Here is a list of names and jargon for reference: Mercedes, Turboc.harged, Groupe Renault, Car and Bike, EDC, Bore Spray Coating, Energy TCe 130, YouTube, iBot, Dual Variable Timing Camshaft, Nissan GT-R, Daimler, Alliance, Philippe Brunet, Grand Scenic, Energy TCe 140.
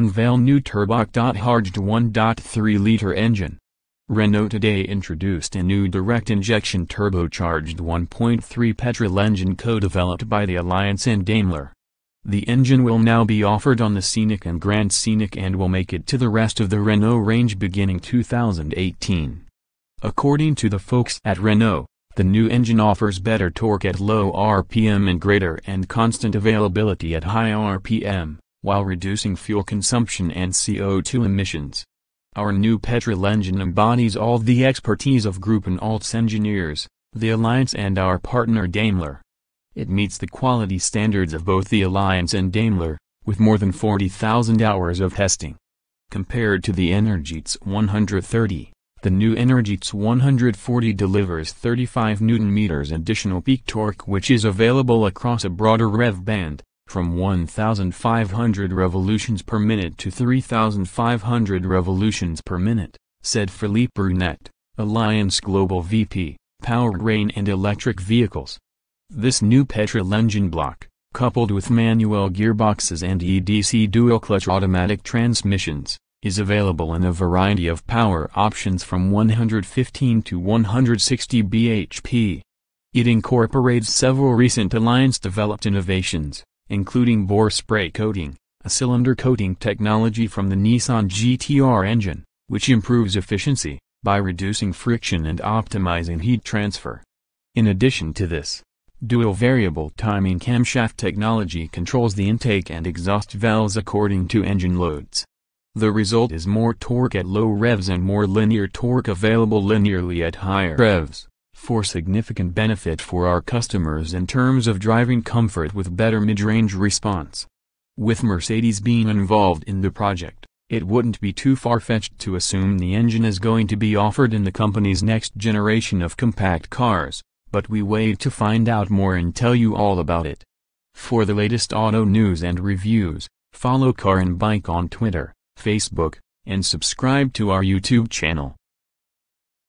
unveil new turbocharged 1.3-liter engine. Renault today introduced a new direct-injection turbocharged 1.3 petrol engine co-developed by the Alliance and Daimler. The engine will now be offered on the Scenic and Grand Scenic and will make it to the rest of the Renault range beginning 2018. According to the folks at Renault, the new engine offers better torque at low RPM and greater and constant availability at high RPM, while reducing fuel consumption and CO2 emissions. Our new petrol engine embodies all the expertise of Groupe Renault's engineers, the Alliance and our partner Daimler. It meets the quality standards of both the Alliance and Daimler, with more than 40,000 hours of testing. Compared to the Energy TCe 130, the new Energy TCe 140 delivers 35 Nm additional peak torque, which is available across a broader rev band, from 1,500 revolutions per minute to 3,500 revolutions per minute, said Philippe Brunet, Alliance Global VP, Powertrain and Electric Vehicles. This new petrol engine block, coupled with manual gearboxes and EDC dual-clutch automatic transmissions, is available in a variety of power options from 115 to 160 bhp. It incorporates several recent Alliance-developed innovations, including bore spray coating, a cylinder coating technology from the Nissan GT-R engine, which improves efficiency by reducing friction and optimizing heat transfer. In addition to this, dual variable timing camshaft technology controls the intake and exhaust valves according to engine loads. The result is more torque at low revs and more linear torque available linearly at higher revs, for significant benefit for our customers in terms of driving comfort with better mid-range response. With Mercedes being involved in the project, it wouldn't be too far-fetched to assume the engine is going to be offered in the company's next generation of compact cars, but we wait to find out more and tell you all about it. For the latest auto news and reviews, follow Car and Bike on Twitter, Facebook, and subscribe to our YouTube channel.